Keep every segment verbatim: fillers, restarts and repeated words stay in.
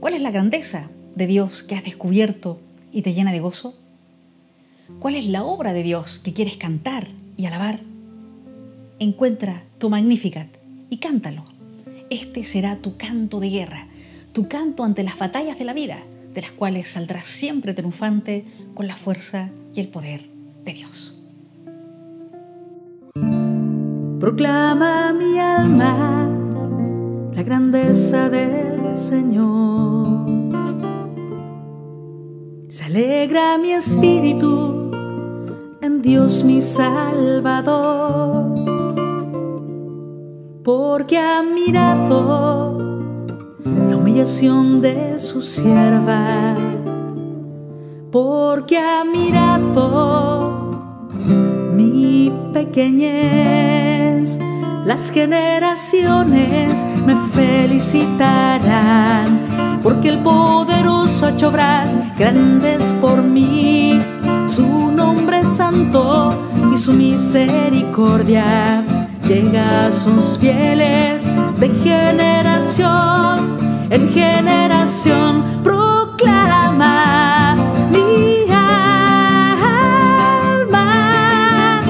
¿Cuál es la grandeza de Dios que has descubierto y te llena de gozo? ¿Cuál es la obra de Dios que quieres cantar y alabar? Encuentra tu Magnificat y cántalo. Este será tu canto de guerra, tu canto ante las batallas de la vida, de las cuales saldrás siempre triunfante con la fuerza y el poder de Dios. Proclama mi alma la grandeza del Señor. Se alegra mi espíritu en Dios mi Salvador, porque ha mirado la humillación de su sierva, porque ha mirado mi pequeñez. Las generaciones me felicitarán, porque el poderoso ha hecho obras grandes por mí. Su nombre es santo y su misericordia llega a sus fieles de generación en generación. Proclama mi alma,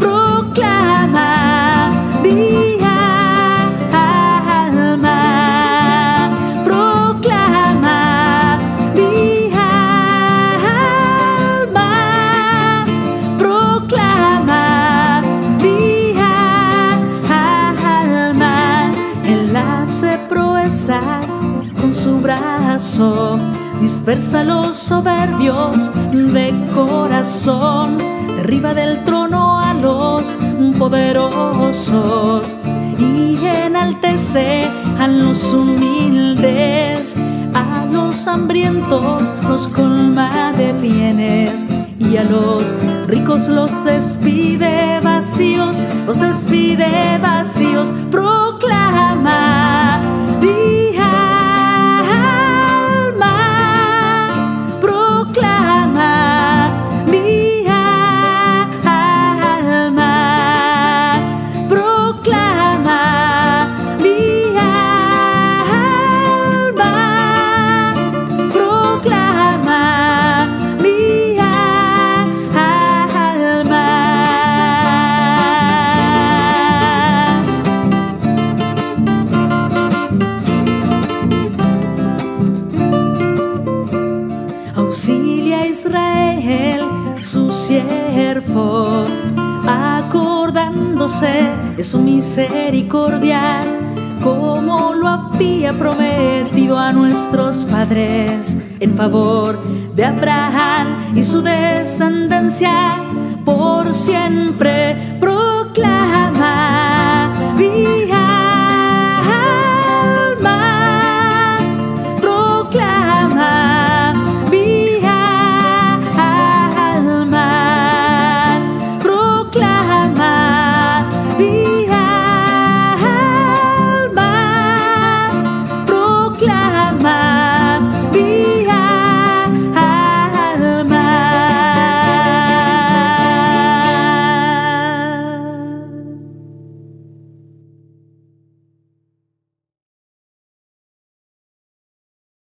proclama mi alma, proclama mi alma, proclama mi alma. Él hace proezas con su brazo, dispersa a los soberbios de corazón, derriba del trono a los poderosos y enaltece a los humildes. A los hambrientos los colma de bienes y a los ricos los despide vacíos, los despide vacíos. Proclama mi alma, proclama mi alma, proclama mi alma, proclama mi alma. Auxilia a Israel, su siervo, acordándose de su misericordia, como lo había prometido a nuestros padres, en favor de Abraham y su descendencia por siempre. Proclama.